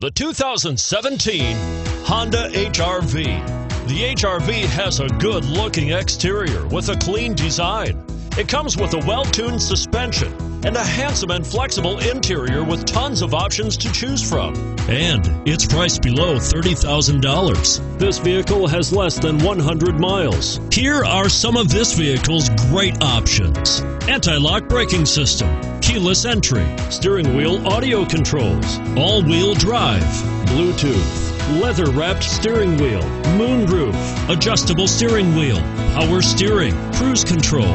The 2017 Honda HR-V. The HR-V has a good-looking exterior with a clean design. It comes with a well-tuned suspension and a handsome and flexible interior with tons of options to choose from. And it's priced below $30,000. This vehicle has less than 100 miles. Here are some of this vehicle's great options: anti-lock braking system, keyless entry, steering wheel audio controls, all-wheel drive, Bluetooth, leather-wrapped steering wheel, moonroof, adjustable steering wheel, power steering, cruise control.